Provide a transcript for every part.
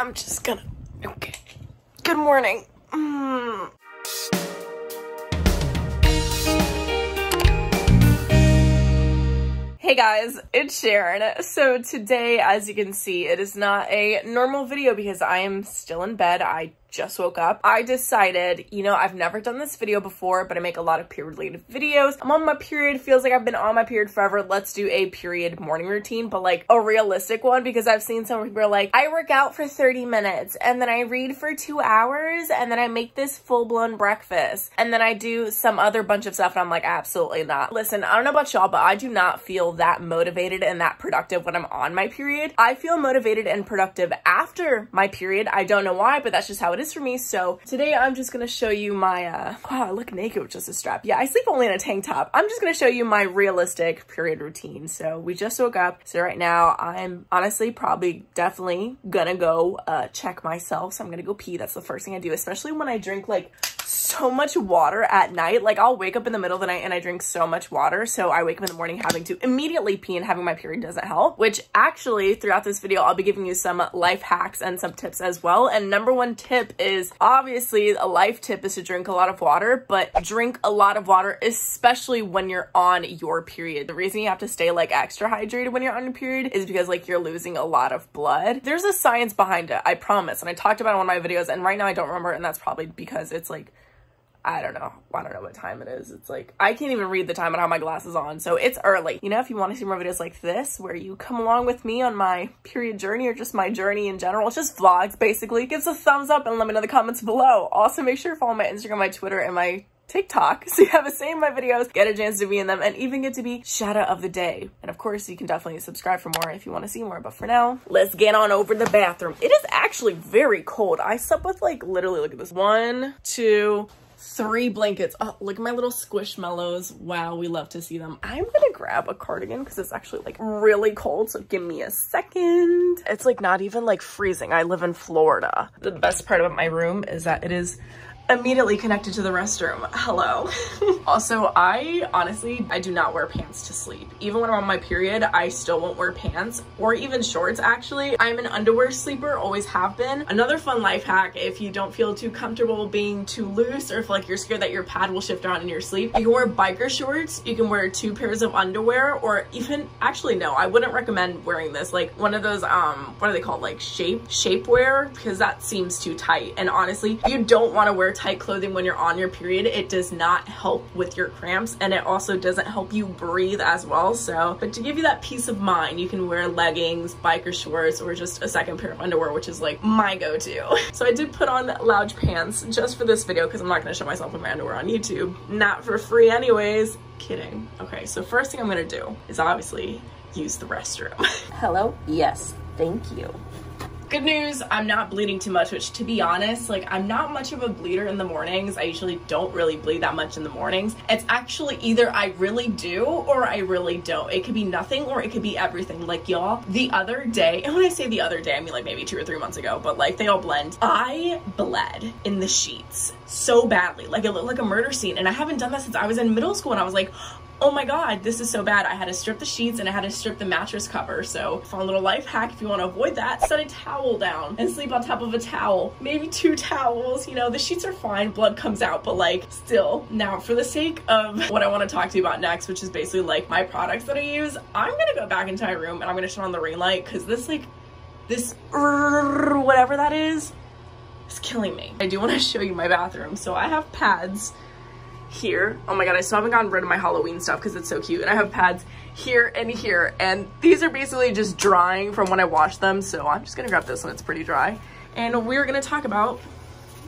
I'm just gonna, okay. Good morning. Hey guys, it's Sharon. So today, as you can see, it is not a normal video because I am still in bed. I just woke up. I decided, you know, I've never done this video before, but I make a lot of period related videos. I'm on my period, feels like I've been on my period forever. Let's do a period morning routine, but like a realistic one, because I've seen some people are like, I work out for 30 minutes and then I read for 2 hours and then I make this full blown breakfast and then I do some other bunch of stuff, and I'm like, absolutely not. Listen, I don't know about y'all, but I do not feel that motivated and that productive when I'm on my period. I feel motivated and productive after my period. I don't know why, but that's just how it is for me. So today I'm just gonna show you my wow, I look naked with just a strap. Yeah, I sleep only in a tank top. I'm just gonna show you my realistic period routine. So we just woke up, so right now I'm honestly probably definitely gonna go check myself. So I'm gonna go pee. That's the first thing I do, especially when I drink like so much water at night. Like I'll wake up in the middle of the night and I drink so much water, so I wake up in the morning having to immediately pee, and having my period doesn't help. Which actually throughout this video I'll be giving you some life hacks and some tips as well. And number one tip is obviously a life tip is to drink a lot of water, but drink a lot of water especially when you're on your period. The reason you have to stay like extra hydrated when you're on your period is because like you're losing a lot of blood. There's a science behind it, I promise, and I talked about it in one of my videos, and right now I don't remember, and that's probably because it's like I don't know what time it is. It's like, I can't even read the time and I have my glasses on, so it's early. You know, if you want to see more videos like this, where you come along with me on my period journey or just my journey in general, it's just vlogs basically, give us a thumbs up and let me know in the comments below. Also, make sure to follow my Instagram, my Twitter, and my TikTok so you have a say in my videos, get a chance to be in them, and even get to be shadow of the day. And of course, you can definitely subscribe for more if you want to see more. But for now, let's get on over to the bathroom. It is actually very cold. I slept with like literally, look at this, 1, 2, 3 blankets. Oh, look at my little squishmallows. Wow, we love to see them. I'm gonna grab a cardigan because it's actually like really cold, so give me a second. It's like not even like freezing. I live in Florida. The best part about my room is that it is immediately connected to the restroom. Hello. Also, I do not wear pants to sleep. Even when I'm on my period, I still won't wear pants or even shorts, actually. I'm an underwear sleeper, always have been. Another fun life hack, if you don't feel too comfortable being too loose, or if like you're scared that your pad will shift around in your sleep, you can wear biker shorts, you can wear 2 pairs of underwear, or even, actually no, I wouldn't recommend wearing this. Like one of those, what are they called? Like shapewear, because that seems too tight. And honestly, you don't want to wear tight clothing when you're on your period. It does not help with your cramps, and it also doesn't help you breathe as well. So, but to give you that peace of mind, you can wear leggings, biker shorts, or just a second pair of underwear, which is like my go-to. So I did put on lounge pants just for this video because I'm not gonna show myself in my underwear on YouTube. Not for free anyways. Kidding. Okay, so first thing I'm gonna do is obviously use the restroom. Hello? Yes, thank you. Good news, I'm not bleeding too much, which to be honest, like I'm not much of a bleeder in the mornings. I usually don't really bleed that much in the mornings. It's actually either I really do or I really don't. It could be nothing or it could be everything. Like y'all, the other day, and when I say the other day, I mean like maybe 2 or 3 months ago, but like they all blend. I bled in the sheets so badly. Like it looked like a murder scene, and I haven't done that since I was in middle school, and I was like, oh my God, this is so bad. I had to strip the sheets and I had to strip the mattress cover. So fun little life hack if you want to avoid that, set a towel down and sleep on top of a towel. Maybe 2 towels, you know, the sheets are fine, blood comes out, but like still. Now for the sake of what I want to talk to you about next, which is basically like my products that I use, I'm gonna go back into my room and I'm gonna turn on the ring light because this like, this whatever that is, it's killing me. I do want to show you my bathroom. So I have pads here. Oh my God, I still haven't gotten rid of my Halloween stuff because it's so cute. And I have pads here and here. And these are basically just drying from when I washed them. So I'm just gonna grab this one, it's pretty dry. And we're gonna talk about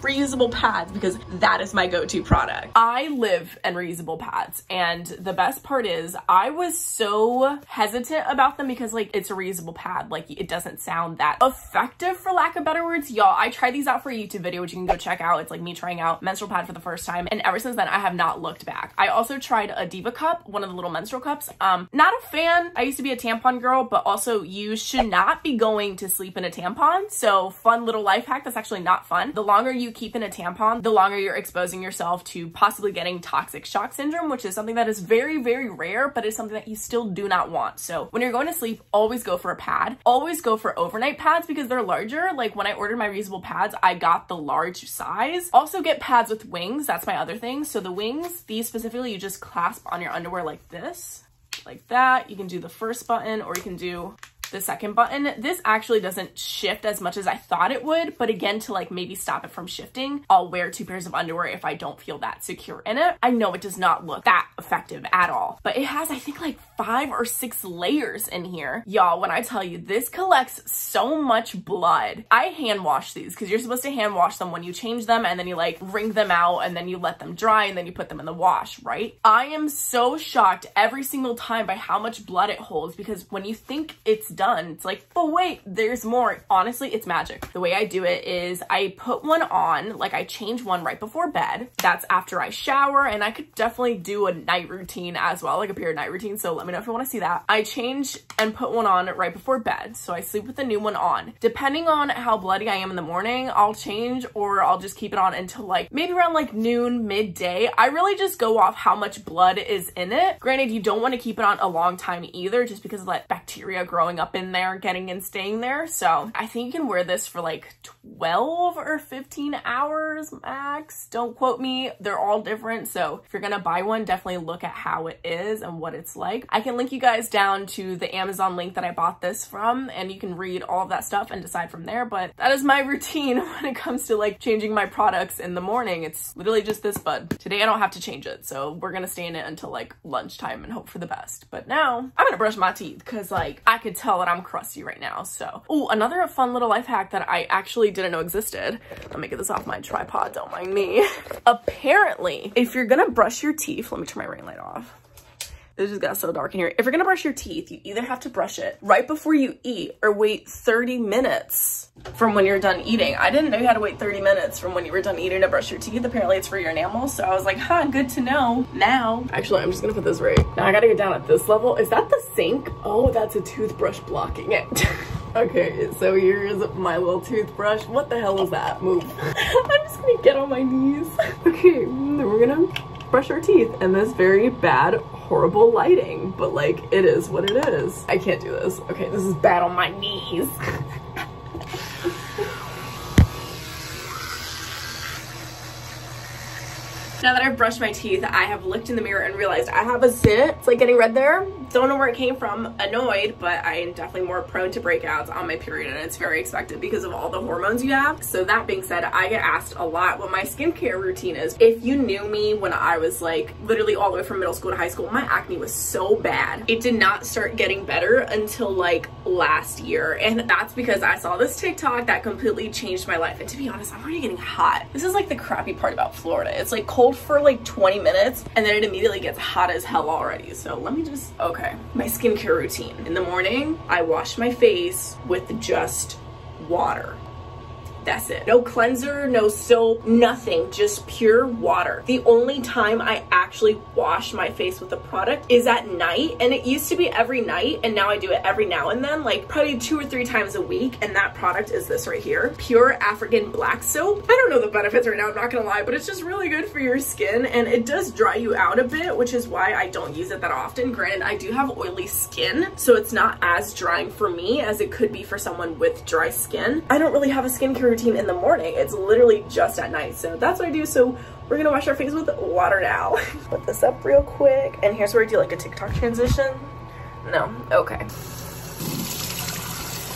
reusable pads because that is my go-to product. I live in reusable pads, and the best part is I was so hesitant about them because like it's a reusable pad, like it doesn't sound that effective for lack of better words. Y'all, I tried these out for a YouTube video which you can go check out. It's like me trying out menstrual pad for the first time, and ever since then I have not looked back. I also tried a Diva cup, one of the little menstrual cups. Not a fan. I used to be a tampon girl, but also you should not be going to sleep in a tampon. So fun little life hack that's actually not fun. The longer you you keep in a tampon, the longer you're exposing yourself to possibly getting toxic shock syndrome, which is something that is very, very rare, but is something that you still do not want. So when you're going to sleep, always go for a pad. Always go for overnight pads because they're larger. Like when I ordered my reusable pads, I got the large size. Also get pads with wings. That's my other thing. So the wings, these specifically, you just clasp on your underwear like this, like that. You can do the first button or you can do the second button. This actually doesn't shift as much as I thought it would, but again, to like maybe stop it from shifting, I'll wear 2 pairs of underwear if I don't feel that secure in it. I know it does not look that effective at all, but it has, I think, like 5 or 6 layers in here. Y'all, when I tell you this collects so much blood. I hand wash these because you're supposed to hand wash them when you change them and then you like wring them out and then you let them dry and then you put them in the wash, right? I am so shocked every single time by how much blood it holds because when you think it's done, it's like, but wait, there's more. Honestly, it's magic. The way I do it is I put one on, like I change one right before bed. That's after I shower, and I could definitely do a night routine as well, like a period night routine. So let me know if you want to see that. I change and put one on right before bed. So I sleep with the new one on. Depending on how bloody I am in the morning, I'll change or I'll just keep it on until like maybe around like noon, midday. I really just go off how much blood is in it. Granted, you don't want to keep it on a long time either, just because of that bacteria growing up in there, getting and staying there. So I think you can wear this for like 12 or 15 hours max. Don't quote me. They're all different. So if you're going to buy one, definitely look at how it is and what it's like. I can link you guys down to the Amazon link that I bought this from, and you can read all of that stuff and decide from there. But that is my routine when it comes to like changing my products in the morning. It's literally just this, bud. Today I don't have to change it. So we're going to stay in it until like lunchtime and hope for the best. But now I'm going to brush my teeth because like I could tell that I'm crusty right now. So, oh, another fun little life hack that I actually didn't know existed. Let me get this off my tripod, don't mind me. Apparently, if you're gonna brush your teeth, let me turn my ring light off. This just got so dark in here. If you're gonna brush your teeth, you either have to brush it right before you eat or wait 30 minutes from when you're done eating. I didn't know you had to wait 30 minutes from when you were done eating to brush your teeth. Apparently it's for your enamels. So I was like, huh, good to know now. Actually, I'm just gonna put this right. Now I gotta get down at this level. Is that the sink? Oh, that's a toothbrush blocking it. Okay, so here's my little toothbrush. What the hell is that? Move. I'm just gonna get on my knees. Okay, then we're gonna brush our teeth in this very bad, horrible lighting, but like it is what it is. I can't do this. Okay, this is bad on my knees. Now that I've brushed my teeth, I have looked in the mirror and realized I have a zit. It's like getting red there. Don't know where it came from. Annoyed, but I am definitely more prone to breakouts on my period, and it's very expected because of all the hormones you have. So that being said, I get asked a lot what my skincare routine is. If you knew me when I was like literally all the way from middle school to high school, my acne was so bad. It did not start getting better until like last year. And that's because I saw this TikTok that completely changed my life. And to be honest, I'm already getting hot. This is like the crappy part about Florida. It's like cold for like 20 minutes and then it immediately gets hot as hell already. So let me just, okay, my skincare routine. In the morning, I wash my face with just water. That's it. No cleanser, no soap, nothing, just pure water. The only time I actually wash my face with a product is at night, and it used to be every night, and now I do it every now and then, like probably 2 or 3 times a week, and that product is this right here, Pure African Black Soap. I don't know the benefits right now, I'm not gonna lie, but it's just really good for your skin, and it does dry you out a bit, which is why I don't use it that often. Granted, I do have oily skin, so it's not as drying for me as it could be for someone with dry skin. I don't really have a skincare routine in the morning, it's literally just at night, so that's what I do. So we're gonna wash our face with water now. Put this up real quick, and here's where I do like a TikTok transition. No, okay.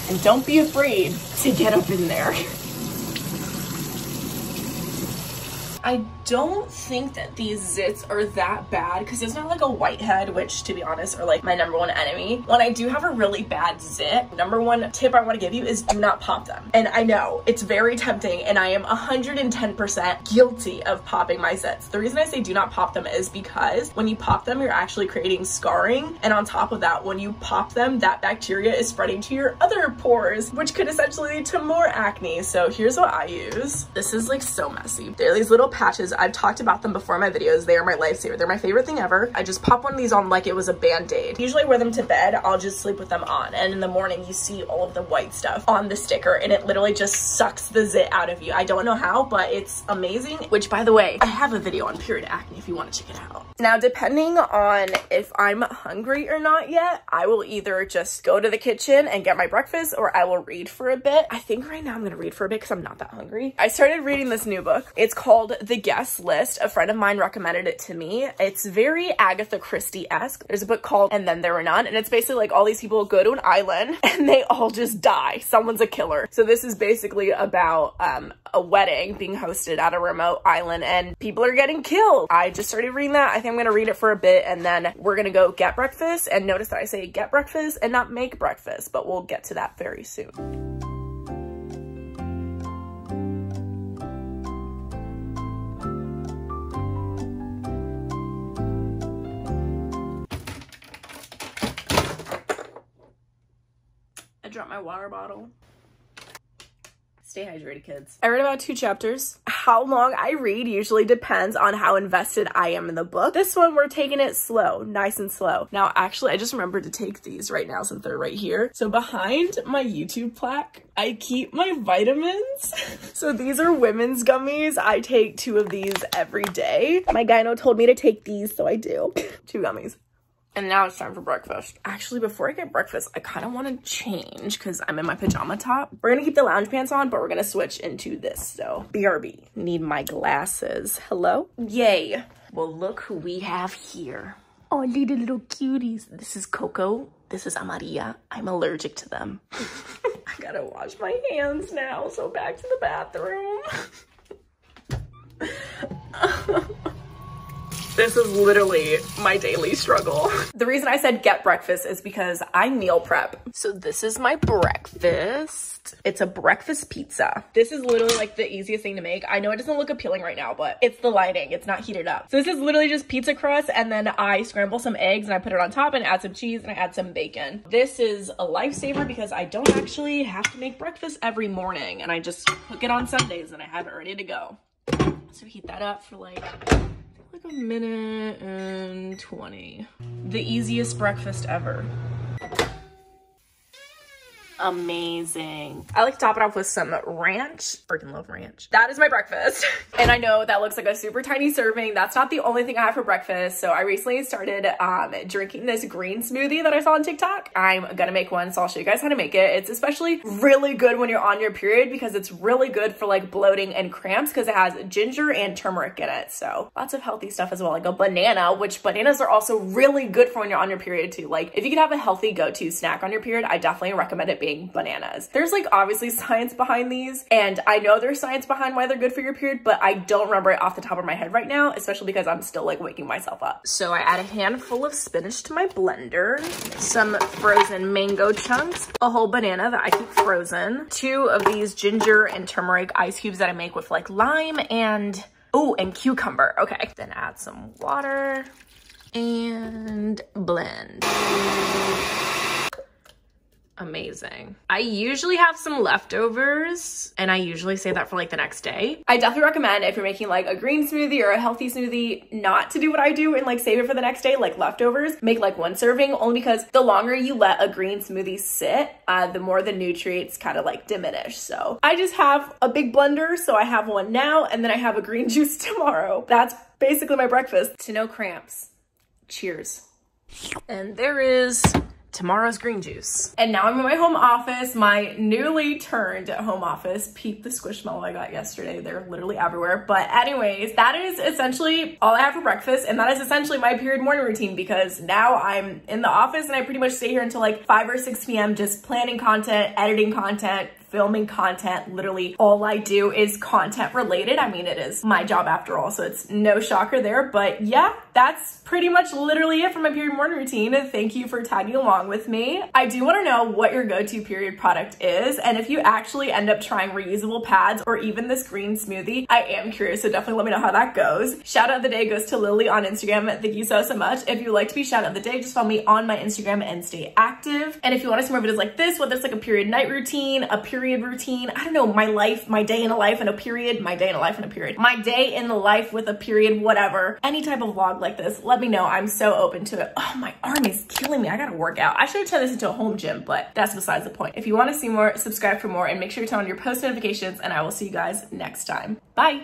And don't be afraid to get up in there. I don't think that these zits are that bad because it's not like a whitehead, which to be honest are like my #1 enemy. When I do have a really bad zit, #1 tip I want to give you is do not pop them. And I know it's very tempting, and I am 110% guilty of popping my zits. The reason I say do not pop them is because when you pop them, you're actually creating scarring, and on top of that, when you pop them, that bacteria is spreading to your other pores, which could essentially lead to more acne. So here's what I use. This is like so messy. They're these little patches. I've talked about them before in my videos. They are my lifesaver. They're my favorite thing ever. I just pop one of these on like it was a Band-Aid. Usually I wear them to bed. I'll just sleep with them on. And in the morning, you see all of the white stuff on the sticker and it literally just sucks the zit out of you. I don't know how, but it's amazing. Which, by the way, I have a video on period acne if you want to check it out. Now, depending on if I'm hungry or not yet, I will either just go to the kitchen and get my breakfast or I will read for a bit. I think right now I'm gonna read for a bit because I'm not that hungry. I started reading this new book. It's called The Guest List. A friend of mine recommended it to me. It's very Agatha Christie-esque. There's a book called And Then There Were None, and it's basically like all these people go to an island and they all just die. Someone's a killer. So this is basically about a wedding being hosted at a remote island and people are getting killed. I just started reading that. I think I'm gonna read it for a bit and then we're gonna go get breakfast. And notice that I say get breakfast and not make breakfast, but we'll get to that very soon. Drop my water bottle. Stay hydrated, kids. I read about 2 chapters. How long I read usually depends on how invested I am in the book. This one, we're taking it slow, nice and slow. Now, actually, I just remembered to take these right now since they're right here. So behind my YouTube plaque, I keep my vitamins. So these are women's gummies. I take 2 of these every day. My gyno told me to take these, so I do. 2 gummies. And now it's time for breakfast. Actually, before I get breakfast, I kind of want to change because I'm in my pajama top. We're going to keep the lounge pants on, but we're going to switch into this. So BRB. Need my glasses. Hello? Yay. Well, look who we have here. Oh, little cuties. This is Coco. This is Amaria. I'm allergic to them. I gotta wash my hands now. So back to the bathroom. This is literally my daily struggle. The reason I said get breakfast is because I meal prep. So this is my breakfast. It's a breakfast pizza. This is literally like the easiest thing to make. I know it doesn't look appealing right now, but it's the lighting. It's not heated up. So this is literally just pizza crust, and then I scramble some eggs and I put it on top and add some cheese and I add some bacon. This is a lifesaver because I don't actually have to make breakfast every morning, and I just cook it on Sundays and I have it ready to go. So heat that up for like a minute and 20. The easiest breakfast ever. Amazing. I like to top it off with some ranch. Freaking love ranch. That is my breakfast. And I know that looks like a super tiny serving. That's not the only thing I have for breakfast. So I recently started drinking this green smoothie that I saw on TikTok. I'm gonna make one, so I'll show you guys how to make it. It's especially really good when you're on your period because it's really good for like bloating and cramps because it has ginger and turmeric in it. So lots of healthy stuff as well, like a banana, which bananas are also really good for when you're on your period too. Like if you could have a healthy go-to snack on your period, I definitely recommend it being bananas. There's like obviously science behind these, and I know there's science behind why they're good for your period, but I don't remember it off the top of my head right now, especially because I'm still like waking myself up. So I add a handful of spinach to my blender, some frozen mango chunks, a whole banana that I keep frozen, 2 of these ginger and turmeric ice cubes that I make with like lime and, oh, and cucumber. Okay, then add some water and blend. Amazing. I usually have some leftovers and I usually save that for like the next day. I definitely recommend if you're making like a green smoothie or a healthy smoothie not to do what I do and like save it for the next day, like leftovers. Make like 1 serving only because the longer you let a green smoothie sit, the more the nutrients kind of like diminish. So I just have a big blender. So I have one now and then I have a green juice tomorrow. That's basically my breakfast. To no cramps. Cheers. And there is tomorrow's green juice. And now I'm in my home office, my newly turned home office. Peep the squishmallow I got yesterday. They're literally everywhere. But anyways, that is essentially all I have for breakfast. And that is essentially my period morning routine because now I'm in the office and I pretty much stay here until like 5 or 6 p.m. just planning content, editing content, filming content. Literally all I do is content related. I mean, it is my job after all, so it's no shocker there. But yeah, that's pretty much literally it for my period morning routine. Thank you for tagging along with me. I do want to know what your go-to period product is, and if you actually end up trying reusable pads or even this green smoothie. I am curious, so definitely let me know how that goes. Shout out of the day goes to Lily on Instagram. Thank you so much. If you would like to be shout out of the day, just follow me on my Instagram and stay active. And if you want to see more videos like this, whether it's like a period night routine, a period routine, I don't know, my life, my day in a life and a period, my day in a life and a period, my day in the life with a period, whatever, any type of vlog like this, let me know. I'm so open to it. Oh, my arm is killing me. I gotta work out. I should have turned this into a home gym, but that's besides the point. If you want to see more, subscribe for more, and make sure you turn on your post notifications, and I will see you guys next time. Bye.